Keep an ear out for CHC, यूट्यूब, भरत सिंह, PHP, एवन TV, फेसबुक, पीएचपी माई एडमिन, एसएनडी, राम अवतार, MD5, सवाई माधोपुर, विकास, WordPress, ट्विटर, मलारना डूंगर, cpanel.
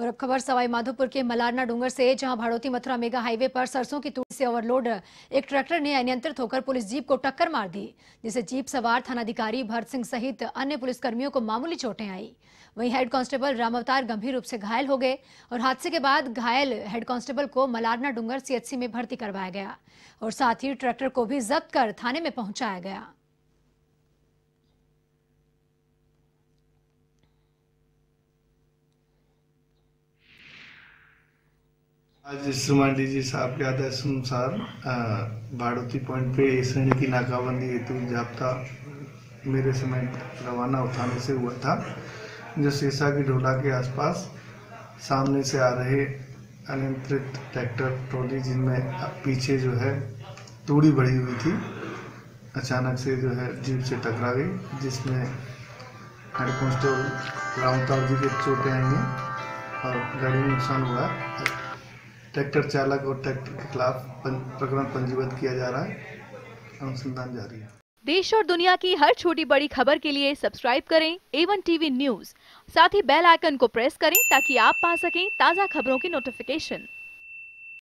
और अब खबर सवाई माधोपुर के मलारना डूंगर से, जहां भाड़ोती मथुरा मेगा हाईवे पर सरसों की तूड़ से ओवरलोड एक ट्रैक्टर ने अनियंत्रित होकर पुलिस जीप को टक्कर मार दी, जिससे जीप सवार थानाधिकारी भरत सिंह सहित अन्य पुलिसकर्मियों को मामूली चोटें आई। वहीं हेड कांस्टेबल राम अवतार गंभीर रूप से घायल हो गए और हादसे के बाद घायल हेड कांस्टेबल को मलारना डूंगर CHC में भर्ती करवाया गया और साथ ही ट्रैक्टर को भी जब्त कर थाने में पहुंचाया गया। आज सुमांडी जी साहब के आदेश अनुसार भाड़ोती पॉइंट पे एसएनडी की नाकाबंदी हेतु जाब्ता मेरे समय रवाना उठाने से हुआ था, जो सीसा की ढोला के आसपास सामने से आ रहे अनियंत्रित ट्रैक्टर ट्रॉली, जिनमें पीछे जो है तूड़ी बढ़ी हुई थी, अचानक से जो है जीप से टकरा गई, जिसमें हेड कांस्टेबल रामताल जी के चोटें आई हैं और गाड़ी में नुकसान हुआ। ट्रैक्टर चालक और ट्रैक्टर के खिलाफ प्रकरण पंजीबद्ध किया जा रहा है, अनुसंधान जारी है। देश और दुनिया की हर छोटी बड़ी खबर के लिए सब्सक्राइब करें एवन TV न्यूज़, साथ ही बेल आइकन को प्रेस करें ताकि आप पा सकें ताज़ा खबरों की नोटिफिकेशन।